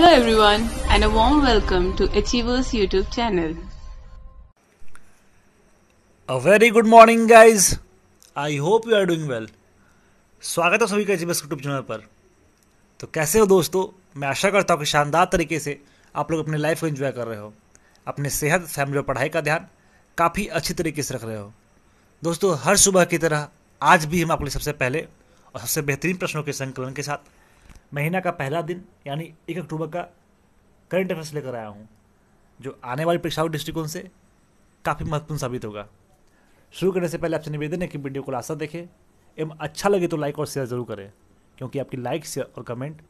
Hello everyone and a warm welcome to Achievers YouTube channel. A very good morning guys. I hope you are doing well. स्वागत है सभी का Achievers YouTube channel पर. तो कैसे हो दोस्तों, मैं आशा करता हूँ कि शानदार तरीके से आप लोग अपने लाइफ को एंजॉय कर रहे हो, अपने सेहत फैमिली और पढ़ाई का ध्यान काफ़ी अच्छी तरीके से रख रहे हो. दोस्तों हर सुबह की तरह आज भी हम आप लोग सबसे पहले और सबसे बेहतरीन प्रश्नों के संकलन के साथ महीना का पहला दिन यानी 1 अक्टूबर का करंट अफेयर्स लेकर आया हूँ, जो आने वाली परीक्षाओं के दृष्टिकोण से काफ़ी महत्वपूर्ण साबित होगा. शुरू करने से पहले आपसे निवेदन है कि वीडियो को लास्ट तक देखें एवं अच्छा लगे तो लाइक और शेयर ज़रूर करें, क्योंकि आपकी लाइक, शेयर और कमेंट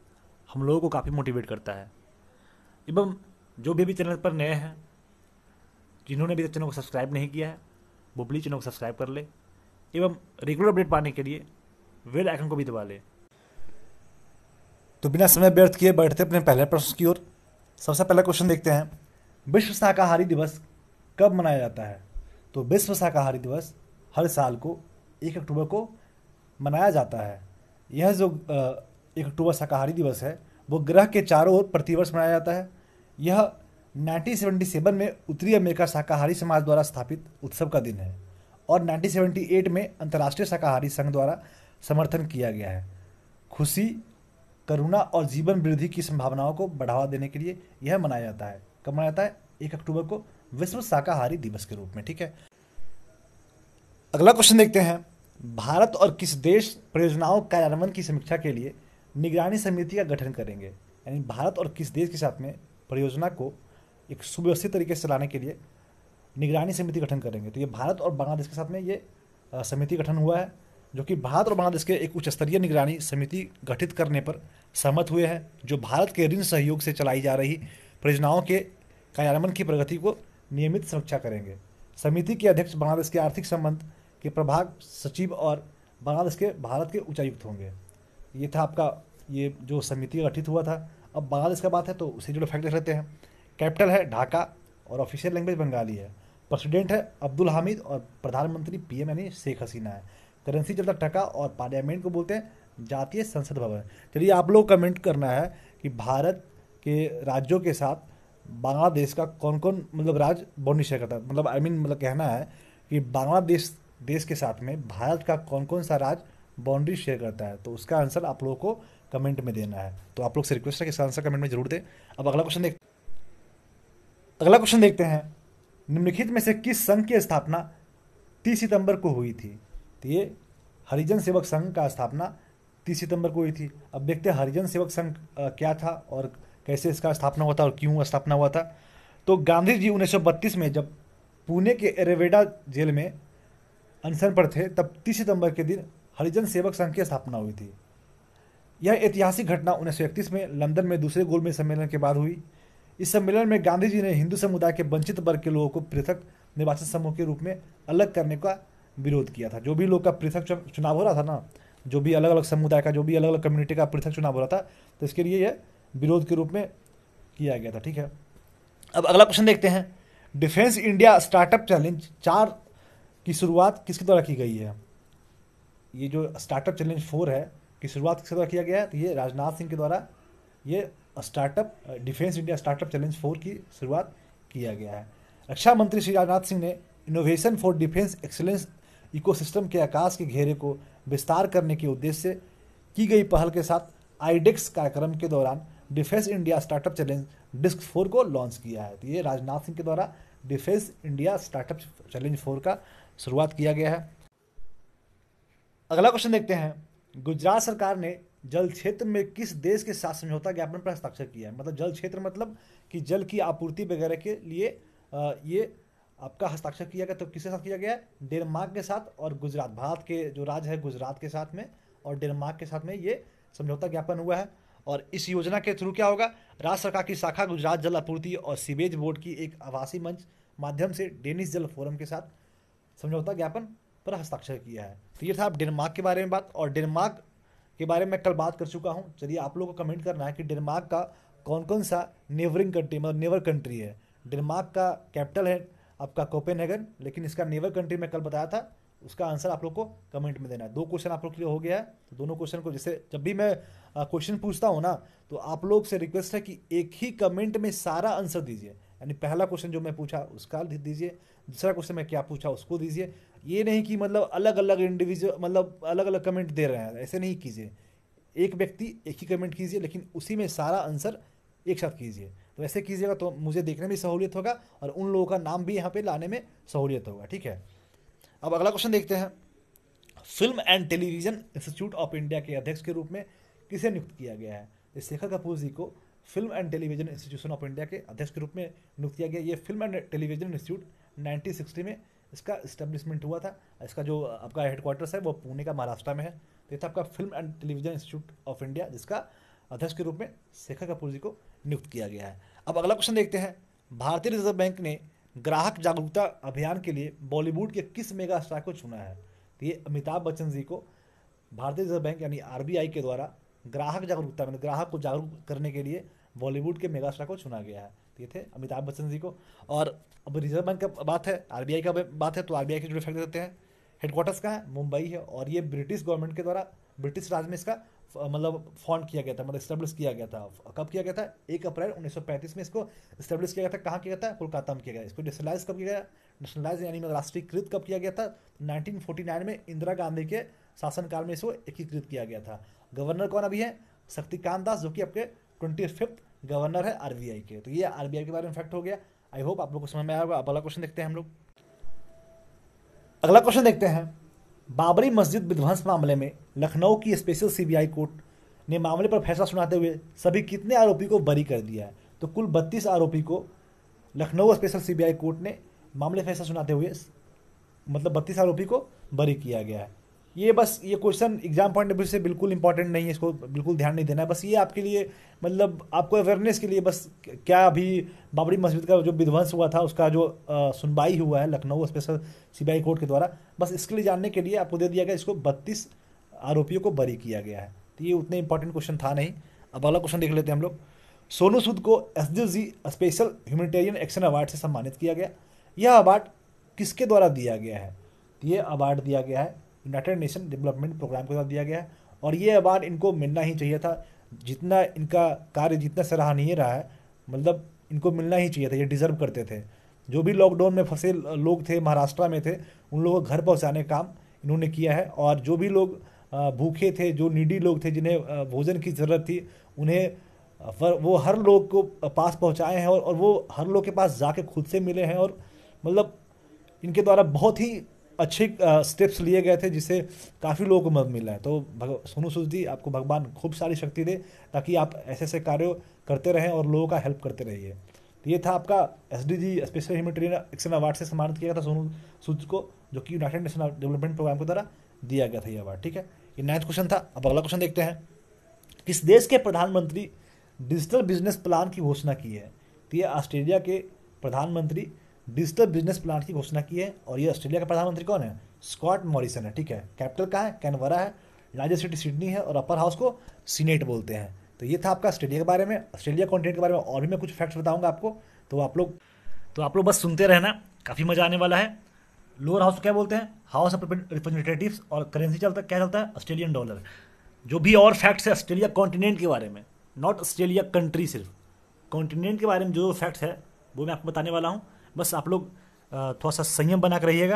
हम लोगों को काफ़ी मोटिवेट करता है. एवं जो भी चैनल पर नए हैं, जिन्होंने अभी तक चैनल को सब्सक्राइब नहीं किया है, वो प्लीज़ चैनल को सब्सक्राइब कर ले एवं रेगुलर अपडेट पाने के लिए बेल आइकन को भी दबा ले. तो बिना समय व्यर्थ किए बढ़ते अपने पहले प्रश्न की ओर. सबसे पहला क्वेश्चन देखते हैं, विश्व शाकाहारी दिवस कब मनाया जाता है? तो विश्व शाकाहारी दिवस हर साल को 1 अक्टूबर को मनाया जाता है. यह जो 1 अक्टूबर शाकाहारी दिवस है वो ग्रह के चारों ओर प्रतिवर्ष मनाया जाता है. यह 1977 में उत्तरी अमेरिका शाकाहारी समाज द्वारा स्थापित उत्सव का दिन है और 1978 में अंतर्राष्ट्रीय शाकाहारी संघ द्वारा समर्थन किया गया है. खुशी, करुणा और जीवन वृद्धि की संभावनाओं को बढ़ावा देने के लिए यह मनाया जाता है. कब मनाया जाता है? 1 अक्टूबर को विश्व शाकाहारी दिवस के रूप में. ठीक है, अगला क्वेश्चन देखते हैं, भारत और किस देश परियोजनाओं कार्यान्वयन की समीक्षा के लिए निगरानी समिति का गठन करेंगे? यानी भारत और किस देश के साथ में परियोजना को एक सुव्यवस्थित तरीके से चलाने के लिए निगरानी समिति गठन करेंगे. तो ये भारत और बांग्लादेश के साथ में ये समिति गठन हुआ है, जो कि भारत और बांग्लादेश के एक उच्च स्तरीय निगरानी समिति गठित करने पर सहमत हुए हैं, जो भारत के ऋण सहयोग से चलाई जा रही परियोजनाओं के कार्यान्वयन की प्रगति को नियमित समीक्षा करेंगे. समिति के अध्यक्ष बांग्लादेश के आर्थिक संबंध के प्रभाग सचिव और बांग्लादेश के भारत के उच्चायुक्त होंगे. ये था आपका, ये जो समिति गठित हुआ था. अब बांग्लादेश का बात है तो उसे जुड़े फैक्ट देख लेते हैं. कैपिटल है ढाका और ऑफिशियल लैंग्वेज बंगाली है. प्रेसिडेंट है अब्दुल हामिद और प्रधानमंत्री PM यानी शेख हसीना है. करेंसी चलता टका और पार्लियामेंट को बोलते हैं जातीय संसद भवन. चलिए आप लोग कमेंट करना है कि भारत के राज्यों के साथ बांग्लादेश का कौन कौन मतलब राज्य बॉन्ड शेयर करता है. मतलब मतलब कहना है कि बांग्लादेश देश के साथ में भारत का कौन कौन सा राज्य बाउंड्री शेयर करता है. तो उसका आंसर आप लोगों को कमेंट में देना है. तो आप लोग से रिक्वेस्ट है कि इसका आंसर कमेंट में जरूर दें. अब अगला क्वेश्चन देखते हैं, निम्नलिखित में से किस संघ की स्थापना 30 सितंबर को हुई थी? तो ये हरिजन सेवक संघ का स्थापना 30 सितंबर को हुई थी. अब देखते हैं हरिजन सेवक संघ क्या था और कैसे इसका स्थापना हुआ था और क्यों स्थापना हुआ था. तो गांधी जी 1932 में जब पुणे के एरेवेडा जेल में अनशन पर थे, तब 30 सितंबर के दिन हरिजन सेवक संघ की स्थापना हुई थी. यह ऐतिहासिक घटना 1931 में लंदन में दूसरे गोलमेज सम्मेलन के बाद हुई. इस सम्मेलन में गांधी जी ने हिंदू समुदाय के वंचित वर्ग के लोगों को पृथक निर्वाचित समूह के रूप में अलग करने का विरोध किया था. जो भी लोग का पृथक चुनाव हो रहा था ना, जो भी अलग अलग समुदाय का, जो भी अलग अलग कम्युनिटी का पृथक चुनाव हो रहा था, तो इसके लिए यह विरोध के रूप में किया गया था. ठीक है, अब अगला क्वेश्चन देखते हैं, डिफेंस इंडिया स्टार्टअप चैलेंज 4 की शुरुआत किसके द्वारा की गई है? ये जो स्टार्टअप चैलेंज 4 है की शुरुआत किसके द्वारा किया गया है? तो ये राजनाथ सिंह के द्वारा ये startup defence India startup challenge 4 की शुरुआत किया गया है. रक्षा मंत्री श्री राजनाथ सिंह ने innovation for defence excellence ecosystem के आकाश के घेरे को विस्तार करने के उद्देश्य से की गई पहल के साथ आईडेक्स कार्यक्रम के दौरान defence India startup challenge DISC 4 को लॉन्च किया है. तो ये राजनाथ सिंह के द्वारा डिफेंस इंडिया स्टार्टअप चैलेंज 4 का शुरुआत किया गया है. अगला क्वेश्चन देखते हैं, गुजरात सरकार ने जल क्षेत्र में किस देश के साथ समझौता ज्ञापन पर हस्ताक्षर किया है? मतलब जल क्षेत्र मतलब कि जल की आपूर्ति वगैरह के लिए ये आपका हस्ताक्षर किया गया. तो किसके साथ किया गया? डेनमार्क के साथ और गुजरात, भारत के जो राज्य है गुजरात के साथ में और डेनमार्क के साथ में ये समझौता ज्ञापन हुआ है. और इस योजना के थ्रू क्या होगा? राज्य सरकार की शाखा गुजरात जल आपूर्ति और सीवेज बोर्ड की एक आवासीय मंच माध्यम से डेनिश जल फोरम के साथ समझौता ज्ञापन पर हस्ताक्षर किया है. तो ये था आप डेनमार्क के बारे में बात, और डेनमार्क के बारे में कल बात कर चुका हूँ. चलिए आप लोगों को कमेंट करना है कि डेनमार्क का कौन कौन सा नेवरिंग कंट्री मतलब नेवर कंट्री है. डेनमार्क का कैपिटल है आपका कोपेनहेगन, लेकिन इसका नेवर कंट्री में कल बताया था उसका आंसर आप लोग को कमेंट में देना है। दो क्वेश्चन आप लोग के लिए हो गया है, तो दोनों क्वेश्चन को जैसे जब भी मैं क्वेश्चन पूछता हूँ ना तो आप लोग से रिक्वेस्ट है कि एक ही कमेंट में सारा आंसर दीजिए, यानी पहला क्वेश्चन जो मैं पूछा उसका दीजिए, दूसरा क्वेश्चन मैं क्या पूछा उसको दीजिए। ये नहीं कि मतलब अलग अलग इंडिविजुअल मतलब अलग अलग कमेंट दे रहे हैं, ऐसे नहीं कीजिए। एक व्यक्ति एक ही कमेंट कीजिए लेकिन उसी में सारा आंसर एक साथ कीजिए, तो ऐसे कीजिएगा तो मुझे देखने में सहूलियत होगा और उन लोगों का नाम भी यहाँ पे लाने में सहूलियत होगा। ठीक है, अब अगला क्वेश्चन देखते हैं। Film and television institute of India के अध्यक्ष के रूप में किसे नियुक्त किया गया है? शेखर कपूर जी को film and television institution of India के अध्यक्ष के रूप में नियुक्त किया गया। ये फिल्म एंड टेलीविज़न इंस्टीट्यूट 1960 में इसका इस्टेब्लिशमेंट हुआ था। इसका जो आपका हेडक्वार्टर्स है वो पुणे का महाराष्ट्र में है। तो ये था आपका film and television institute of India जिसका अध्यक्ष के रूप में शेखर कपूर जी को नियुक्त किया गया है। अब अगला क्वेश्चन देखते हैं। भारतीय रिजर्व बैंक ने ग्राहक जागरूकता अभियान के लिए बॉलीवुड के किस मेगा स्टार को चुना है? तो ये अमिताभ बच्चन जी को भारतीय रिजर्व बैंक यानी आरबीआई के द्वारा ग्राहक जागरूकता मतलब ग्राहक को जागरूक करने के लिए बॉलीवुड के मेगा स्टार को चुना गया है। तो ये थे अमिताभ बच्चन जी को। और अब रिजर्व बैंक का बात है, आरबीआई का बात है, तो आरबीआई के जुड़े फैक्ट देते हैं। हेडक्वार्टर्स का है मुंबई है और ये ब्रिटिश गवर्नमेंट के द्वारा ब्रिटिश राज में इसका मतलब फॉर्म किया गया था, मतलब इस्टेब्लिश किया गया था। कब किया गया था? 1 अप्रैल 1935 में इसको इस्टेब्लिश किया गया था। कहाँ किया गया था? कोलकाता में किया गया। इसको नेशनलाइज कब किया गया? नेशनलाइज यानी राष्ट्रीयकृत कब किया गया था? 1949 में इंदिरा गांधी के शासनकाल में इसको एकीकृत किया गया था। गवर्नर कौन अभी है? शक्तिकांत दास, जो कि आपके 25th गवर्नर है आरबीआई के। तो ये आरबीआई के बारे में फैक्ट हो गया। आई होप आप लोग को समझ में आया होगा। अगला क्वेश्चन देखते हैं हम लोग। अगला क्वेश्चन देखते हैं। बाबरी मस्जिद विध्वंस मामले में लखनऊ की स्पेशल सीबीआई कोर्ट ने मामले पर फैसला सुनाते हुए सभी कितने आरोपी को बरी कर दिया है? तो कुल 32 आरोपी को लखनऊ स्पेशल सीबीआई कोर्ट ने मामले फैसला सुनाते हुए मतलब 32 आरोपी को बरी किया गया है। ये बस ये question exam point of view से बिल्कुल इंपॉर्टेंट नहीं है, इसको बिल्कुल ध्यान नहीं देना है। बस ये आपके लिए मतलब आपको अवेयरनेस के लिए बस क्या अभी बाबरी मस्जिद का जो विध्वंस हुआ था उसका जो सुनवाई हुआ है लखनऊ स्पेशल सीबीआई कोर्ट के द्वारा, बस इसके लिए जानने के लिए आपको दे दिया गया। इसको 32 आरोपियों को बरी किया गया है। तो ये उतने इंपॉर्टेंट क्वेश्चन था नहीं। अब अगला क्वेश्चन देख लेते हैं हम लोग। सोनू सूद को SDG special humanitarian action award से सम्मानित किया गया। यह अवार्ड किसके द्वारा दिया गया है? ये अवार्ड दिया गया है यूनाइटेड नेशन डेवलपमेंट प्रोग्राम के द्वारा दिया गया है। और ये अवार्ड इनको मिलना ही चाहिए था, जितना इनका कार्य जितना सराहनीय रहा है मतलब इनको मिलना ही चाहिए था। ये डिजर्व करते थे। जो भी लॉकडाउन में फंसे लोग थे महाराष्ट्र में थे उन लोगों को घर पहुंचाने का काम इन्होंने किया है। और जो भी लोग भूखे थे, जो नीडी लोग थे जिन्हें भोजन की ज़रूरत थी, उन्हें वो हर लोग को पास पहुँचाए हैं और वो हर लोग के पास जाके खुद से मिले हैं। और मतलब इनके द्वारा बहुत ही अच्छे स्टेप्स लिए गए थे जिससे काफ़ी लोगों को मदद मिला है। तो सोनू सूद जी आपको भगवान खूब सारी शक्ति दे ताकि आप ऐसे ऐसे कार्य करते रहें और लोगों का हेल्प करते रहिए। तो ये था आपका SDG special humanitarian action award से सम्मानित किया गया था सोनू सूद को, जो कि यूनाइटेड नेशन डेवलपमेंट प्रोग्राम के द्वारा दिया गया था ये अवार्ड। ठीक है, ये 9th क्वेश्चन था। अब अगला क्वेश्चन देखते हैं। किस देश के प्रधानमंत्री डिजिटल बिजनेस प्लान की घोषणा की है? तो ये ऑस्ट्रेलिया के प्रधानमंत्री डिजिटल बिजनेस प्लान की घोषणा की है। और ये ऑस्ट्रेलिया का प्रधानमंत्री कौन है? स्कॉट मॉरिसन है। ठीक है, कैपिटल कहाँ है? कैनवरा है। लार्जर सिटी सिडनी है और अपर हाउस को सीनेट बोलते हैं। तो ये था आपका ऑस्ट्रेलिया के बारे में, ऑस्ट्रेलिया कॉन्टिनेंट के बारे में। और भी मैं कुछ फैक्ट्स बताऊंगा आपको, तो आप लोग बस सुनते रहना, काफ़ी मजा आने वाला है। लोअर हाउस को क्या बोलते हैं? House of representatives. और करेंसी चलता क्या चलता है? Australian dollar. जो भी और फैक्ट्स है ऑस्ट्रेलिया कॉन्टिनेंट के बारे में, नॉट ऑस्ट्रेलिया कंट्री, सिर्फ कॉन्टिनेंट के बारे में जो फैक्ट्स है वो मैं आपको बताने वाला हूँ। बस आप लोग थोड़ा सा संयम बना कर रहिएगा।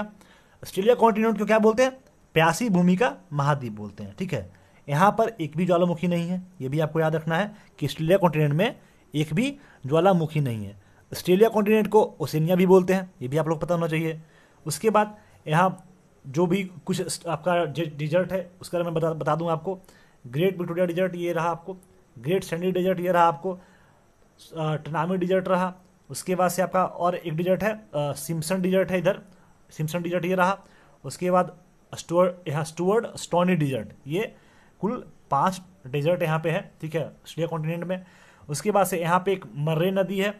ऑस्ट्रेलिया कॉन्टिनेंट को क्या बोलते हैं? प्यासी भूमि का महाद्वीप बोलते हैं। ठीक है, यहाँ पर एक भी ज्वालामुखी नहीं है। ये भी आपको याद रखना है कि ऑस्ट्रेलिया कॉन्टिनेंट में एक भी ज्वालामुखी नहीं है। ऑस्ट्रेलिया कॉन्टिनेंट को ओशिनिया भी बोलते हैं, ये भी आप लोग पता होना चाहिए। उसके बाद यहाँ जो भी कुछ आपका डिजर्ट है उसका मैं बता दूँ आपको। ग्रेट विक्टोरिया डिजर्ट ये रहा आपको, ग्रेट सैंडी डिजर्ट ये रहा आपको, टनामी डिजर्ट रहा। उसके बाद से आपका और एक डिजर्ट है सिम्पसन डिजर्ट है, इधर सिम्पसन डिजर्ट ये रहा। उसके बाद स्टुअर्ड स्टोनी डिजर्ट, ये कुल 5 डिजर्ट यहाँ पे है। ठीक है, ऑस्ट्रेलिया कॉन्टिनेंट में। उसके बाद से यहाँ पे एक मर्रे नदी है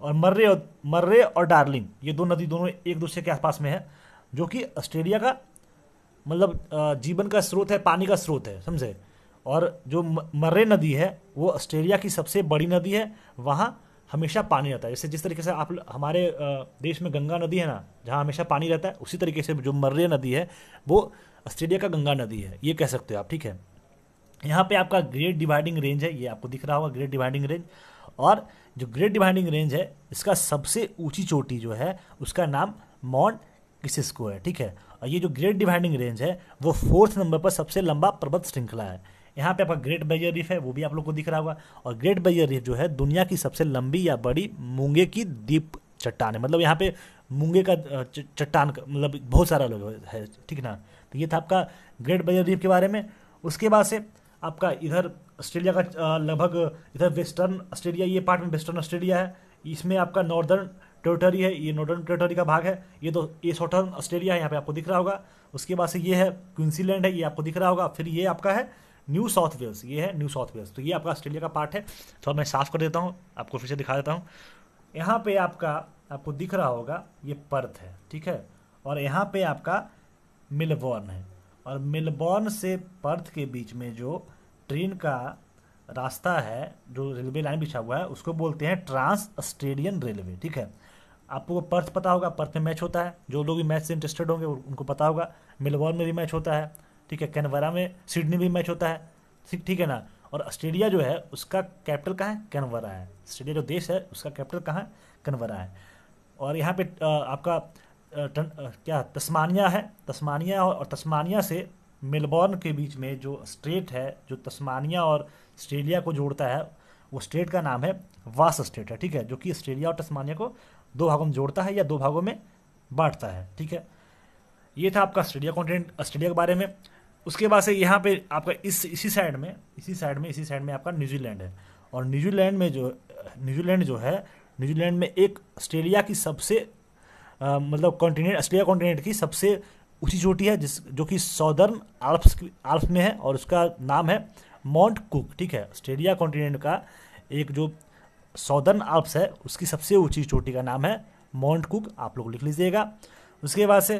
और मर्रे और डार्लिंग ये दो नदी दोनों एक दूसरे के आसपास में है, जो कि ऑस्ट्रेलिया का मतलब जीवन का स्रोत है, पानी का स्रोत है, समझे। और जो मर्रे नदी है वो ऑस्ट्रेलिया की सबसे बड़ी नदी है। वहाँ हमेशा पानी रहता है। जैसे जिस तरीके से आप हमारे देश में गंगा नदी है ना, जहाँ हमेशा पानी रहता है, उसी तरीके से जो मर्रे नदी है वो ऑस्ट्रेलिया का गंगा नदी है, ये कह सकते हो आप। ठीक है, यहाँ पे आपका ग्रेट डिवाइडिंग रेंज है, ये आपको दिख रहा होगा ग्रेट डिवाइडिंग रेंज। और जो ग्रेट डिवाइडिंग रेंज है इसका सबसे ऊंची चोटी जो है उसका नाम माउंट किसिस्को है। ठीक है, और ये जो ग्रेट डिवाइडिंग रेंज है वो 4th नंबर पर सबसे लंबा पर्वत श्रृंखला है। यहाँ पे आपका ग्रेट बैरियर रीफ है, वो भी आप लोग को दिख रहा होगा। और ग्रेट बैरियर रीफ जो है दुनिया की सबसे लंबी या बड़ी मूंगे की द्वीप चट्टान है, मतलब यहाँ पे मूंगे का चट्टान मतलब बहुत सारा लोग है। ठीक ना, तो ये था आपका ग्रेट बैरियर रीफ के बारे में। उसके बाद से आपका इधर ऑस्ट्रेलिया का लगभग इधर वेस्टर्न ऑस्ट्रेलिया, ये पार्ट में वेस्टर्न ऑस्ट्रेलिया है, इसमें आपका नॉर्दर्न टेरिटरी है, ये नॉर्दर्न टेरिटरी का भाग है। ये तो ये सॉटर्न ऑस्ट्रेलिया है, यहाँ पे आपको दिख रहा होगा। उसके बाद से ये है क्वींसलैंड है, ये आपको दिख रहा होगा। फिर ये आपका है न्यू साउथ वेल्स, ये है न्यू साउथ वेल्स। तो ये आपका ऑस्ट्रेलिया का पार्ट है। तो मैं साफ कर देता हूँ, आपको फिर से दिखा देता हूँ। यहाँ पर आपका आपको दिख रहा होगा ये पर्थ है, ठीक है, और यहाँ पर आपका मेलबॉर्न है। और मेलबॉर्न से पर्थ के बीच में जो ट्रेन का रास्ता है, जो रेलवे लाइन बिछा हुआ है, उसको बोलते हैं ट्रांस ऑस्ट्रेलियन रेलवे। ठीक है, आपको पर्थ पता होगा, पर्थ में मैच होता है, जो लोग भी मैच से इंटरेस्टेड होंगे उनको पता होगा। मेलबॉर्न में भी मैच होता है, ठीक है, कैनबरा में, सिडनी भी मैच होता है, ठीक है ना। और ऑस्ट्रेलिया जो है उसका कैपिटल कहाँ है, कैनबरा है। ऑस्ट्रेलिया जो देश है उसका कैपिटल कहाँ है, कैनबरा है। और यहाँ पर आपका क्या तस्मानिया है, तस्मानिया, और तस्मानिया से मेलबॉर्न के बीच में जो स्ट्रेट है जो तस्मानिया और ऑस्ट्रेलिया को जोड़ता है, वो स्ट्रेट का नाम है वास स्ट्रेट है। ठीक है, जो कि ऑस्ट्रेलिया और तस्मानिया को दो भागों में जोड़ता है या दो भागों में बांटता है। ठीक है, ये था आपका ऑस्ट्रेलिया कॉन्टिनेंट, ऑस्ट्रेलिया के बारे में। उसके बाद से यहाँ पे आपका इसी साइड में आपका न्यूजीलैंड है। और न्यूजीलैंड में एक ऑस्ट्रेलिया की सबसे मतलब कॉन्टिनेंट, ऑस्ट्रेलिया कॉन्टिनेंट की सबसे ऊंची चोटी है, जो कि सॉदर्न आल्प्स में है, और उसका नाम है माउंट कुक। ठीक है, ऑस्ट्रेलिया कॉन्टिनेंट का एक जो सॉदर्न आल्प्स है उसकी सबसे ऊंची चोटी का नाम है माउंट कुक, आप लोग लिख लीजिएगा। उसके बाद से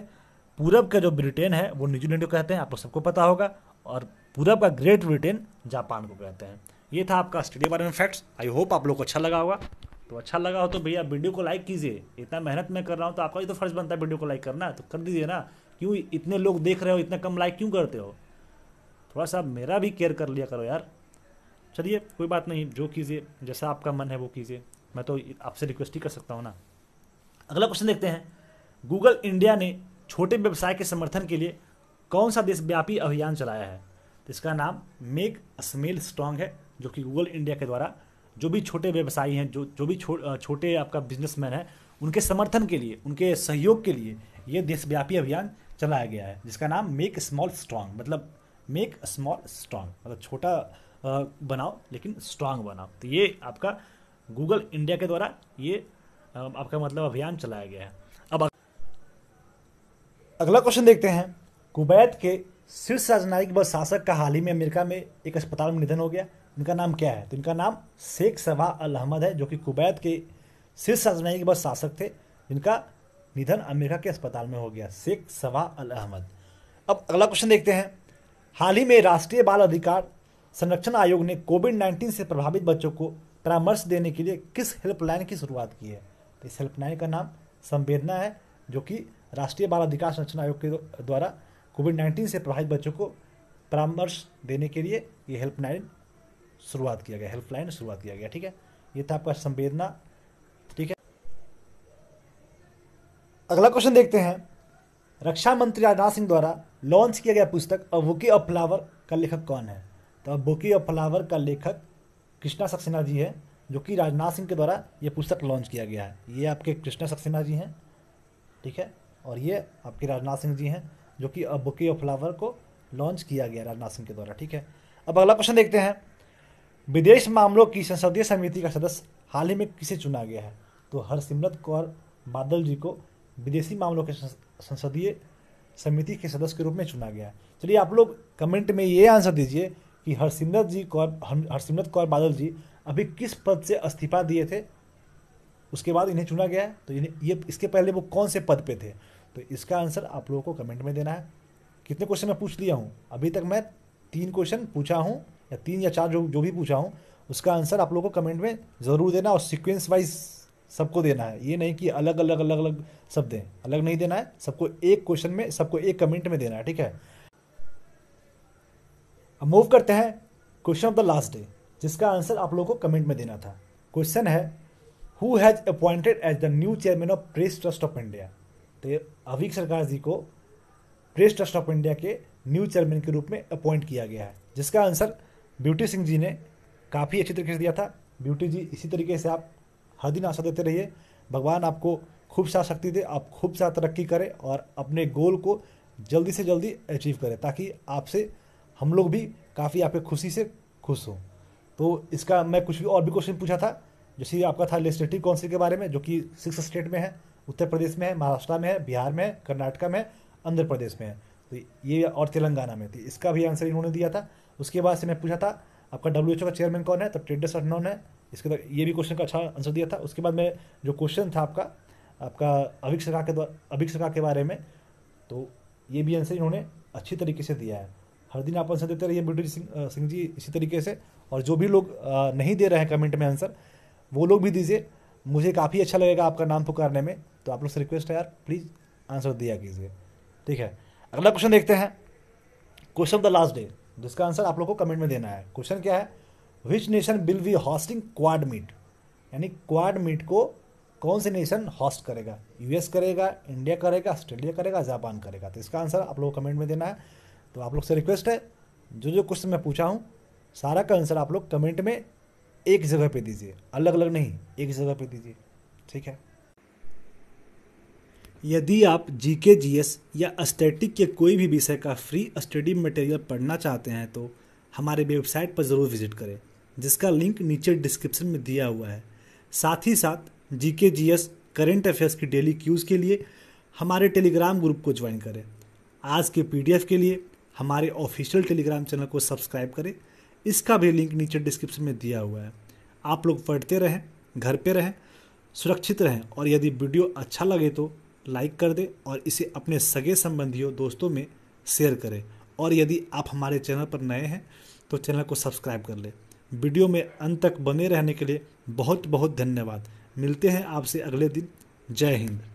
पूरब का जो ब्रिटेन है वो न्यूजीलैंड को कहते हैं, आप लोग सबको पता होगा। और पूरब का ग्रेट ब्रिटेन जापान को कहते हैं। ये था आपका ऑस्ट्रेलिया के बारे में फैक्ट्स। आई होप आप लोग को अच्छा लगा होगा। तो अच्छा लगा हो तो भैया वीडियो को लाइक कीजिए, इतना मेहनत मैं कर रहा हूँ तो आपका ये तो फर्ज बनता है वीडियो को लाइक करना, तो कर दीजिए ना। क्यों इतने लोग देख रहे हो, इतना कम लाइक क्यों करते हो? थोड़ा सा मेरा भी केयर कर लिया करो यार। चलिए कोई बात नहीं, जो कीजिए जैसा आपका मन है वो कीजिए, मैं तो आपसे रिक्वेस्ट ही कर सकता हूँ ना। अगला क्वेश्चन देखते हैं। गूगल इंडिया ने छोटे व्यवसाय के समर्थन के लिए कौन सा देशव्यापी अभियान चलाया है? तो इसका नाम मेक स्मेल स्ट्रांग है, जो कि गूगल इंडिया के द्वारा जो भी छोटे व्यवसायी हैं, जो भी छोटे आपका बिजनेसमैन है, उनके समर्थन के लिए, उनके सहयोग के लिए ये देशव्यापी अभियान चलाया गया है, जिसका नाम मेक स्मॉल स्ट्रांग, मतलब मेक स्मॉल स्ट्रांग मतलब छोटा बनाओ लेकिन स्ट्रांग बनाओ। तो ये आपका गूगल इंडिया के द्वारा ये आपका मतलब अभियान चलाया गया है। अब अगला क्वेश्चन देखते हैं। कुवैत के शीर्ष राजनयिक व शासक का हाल ही में अमेरिका में एक अस्पताल में निधन हो गया, इनका नाम क्या है? तो इनका नाम शेख सबाह अल अहमद है, जो कि कुवैत के शीर्ष राजनयिक व शासक थे, जिनका निधन अमेरिका के अस्पताल में हो गया, शेख सबाह अल अहमद। अब अगला क्वेश्चन देखते हैं। हाल ही में राष्ट्रीय बाल अधिकार संरक्षण आयोग ने कोविड-19 से प्रभावित बच्चों को परामर्श देने के लिए किस हेल्पलाइन की शुरुआत की है? तो इस हेल्पलाइन का नाम संवेदना है, जो कि राष्ट्रीय बाल अधिकार संरक्षण आयोग के द्वारा कोविड-19 से प्रभावित बच्चों को परामर्श देने के लिए ये हेल्पलाइन शुरुआत किया गया। ठीक है, ये था आपका संवेदना। ठीक है, अगला क्वेश्चन देखते हैं। रक्षा मंत्री राजनाथ सिंह द्वारा लॉन्च किया गया पुस्तक अ बुके ऑफ फ्लावर का लेखक कौन है? तो अ बुके ऑफ फ्लावर का लेखक कृष्णा सक्सेना जी है, जो कि राजनाथ सिंह के द्वारा ये पुस्तक लॉन्च किया गया है। ये आपके कृष्णा सक्सेना जी हैं, ठीक है, और ये आपके राजनाथ सिंह जी हैं, जो कि अ बुके ऑफ फ्लावर को लॉन्च किया गया राजनाथ सिंह के द्वारा। ठीक है, अब अगला क्वेश्चन देखते हैं। विदेश मामलों की संसदीय समिति का सदस्य हाल ही में किसे चुना गया है? तो हरसिमरत कौर बादल जी को विदेशी मामलों के संसदीय समिति के सदस्य के रूप में चुना गया है। चलिए आप लोग कमेंट में ये आंसर दीजिए कि हरसिमरत कौर बादल जी अभी किस पद से इस्तीफा दिए थे, उसके बाद इन्हें चुना गया है। तो ये इसके पहले वो कौन से पद पे थे? तो इसका आंसर आप लोगों को कमेंट में देना है। कितने क्वेश्चन मैं पूछ लिया हूँ अभी तक? मैं 3 क्वेश्चन पूछा हूँ, या 3 या 4 जो भी पूछा हूँ, उसका आंसर आप लोगों को कमेंट में ज़रूर देना, और सीक्वेंस वाइज सबको देना है, ये नहीं कि अलग अलग अलग अलग सब दें, अलग नहीं देना है, सबको एक क्वेश्चन में, सबको एक कमेंट में देना है, ठीक है। अब मूव करते हैं question of the last day, जिसका आंसर आप लोगों को कमेंट में देना था। क्वेश्चन है who has appointed as the new chairman of press trust of India. तो अवीक सरकार जी को प्रेस ट्रस्ट ऑफ इंडिया के न्यू चेयरमैन के रूप में अपॉइंट किया गया है, जिसका आंसर ब्यूटी सिंह जी ने काफ़ी अच्छी तरीके से दिया था। ब्यूटी जी, इसी तरीके से आप हर दिन आशा देते रहिए, भगवान आपको खूब सा शक्ति दे, आप खूब सा तरक्की करें और अपने गोल को जल्दी से जल्दी अचीव करें, ताकि आपसे हम लोग भी काफ़ी आपके खुशी से खुश हों। तो इसका मैं कुछ भी और भी क्वेश्चन पूछा था, जैसे आपका था लेजिस्लेटिव काउंसिल के बारे में, जो कि 6 स्टेट में है, उत्तर प्रदेश में है, महाराष्ट्र में है, बिहार में है, कर्नाटका में है, आंध्र प्रदेश में है, तो ये और तेलंगाना में थी, इसका भी आंसर इन्होंने दिया था। उसके बाद से मैं पूछा था आपका WHO का चेयरमैन कौन है, तो टेड्रस अडनॉन है, इसके बाद ये भी क्वेश्चन का अच्छा आंसर दिया था। उसके बाद मैं जो क्वेश्चन था आपका अवीक सरकार के बारे में, तो ये भी आंसर इन्होंने अच्छी तरीके से दिया है। हर दिन आप आंसर देते रहिए ब्यूटी सिंह जी, इसी तरीके से, और जो भी लोग नहीं दे रहे हैं कमेंट में आंसर, वो लोग भी दीजिए, मुझे काफ़ी अच्छा लगेगा आपका नाम पुकारने में। तो आप लोग से रिक्वेस्ट है यार, प्लीज़ आंसर दिया कीजिए, ठीक है। अगला क्वेश्चन देखते हैं, question of the last day, जिसका आंसर आप लोग को कमेंट में देना है। क्वेश्चन क्या है, which nation will be hosting quad meet, यानी क्वाड मीट को कौन से नेशन हॉस्ट करेगा, US करेगा, इंडिया करेगा, ऑस्ट्रेलिया करेगा, जापान करेगा। तो इसका आंसर आप लोग को कमेंट में देना है। तो आप लोग से रिक्वेस्ट है, जो जो क्वेश्चन मैं पूछा हूँ सारा का आंसर आप लोग कमेंट में एक जगह पे दीजिए, अलग अलग नहीं, एक जगह पे दीजिए, ठीक है। यदि आप GK GS या एस्थेटिक के कोई भी विषय का फ्री स्टडी मटेरियल पढ़ना चाहते हैं तो हमारे वेबसाइट पर ज़रूर विजिट करें, जिसका लिंक नीचे डिस्क्रिप्शन में दिया हुआ है। साथ ही साथ GK GS करेंट अफेयर्स की डेली क्यूज़ के लिए हमारे टेलीग्राम ग्रुप को ज्वाइन करें। आज के PDF के लिए हमारे ऑफिशियल टेलीग्राम चैनल को सब्सक्राइब करें, इसका भी लिंक नीचे डिस्क्रिप्शन में दिया हुआ है। आप लोग पढ़ते रहें, घर पे रहें, सुरक्षित रहें, और यदि वीडियो अच्छा लगे तो लाइक कर दें और इसे अपने सगे संबंधियों, दोस्तों में शेयर करें। और यदि आप हमारे चैनल पर नए हैं तो चैनल को सब्सक्राइब कर लें। वीडियो में अंत तक बने रहने के लिए बहुत बहुत धन्यवाद। मिलते हैं आपसे अगले दिन। जय हिंद।